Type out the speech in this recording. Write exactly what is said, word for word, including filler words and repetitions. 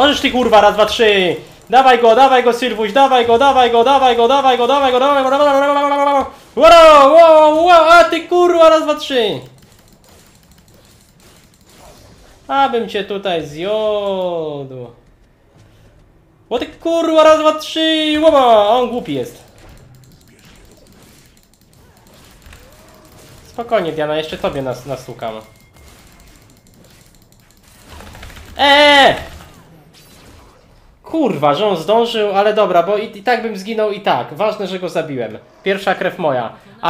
Możesz ty kurwa, raz, dwa, trzy. Dawaj go, dawaj go, Sylwuś, dawaj go, dawaj go, dawaj go, dawaj go, dawaj go, dawaj go, dawaj go. Wow, wow, wow, a ty kurwa, raz, dwa, trzy. Abym cię tutaj zjodł. O ty kurwa, raz, dwa, trzy, łoba, on głupi jest. Spokojnie, Diana, jeszcze tobie nas nastukam. Eee! Kurwa, że on zdążył, ale dobra, bo i, i tak bym zginął i tak. Ważne, że go zabiłem. Pierwsza krew moja. A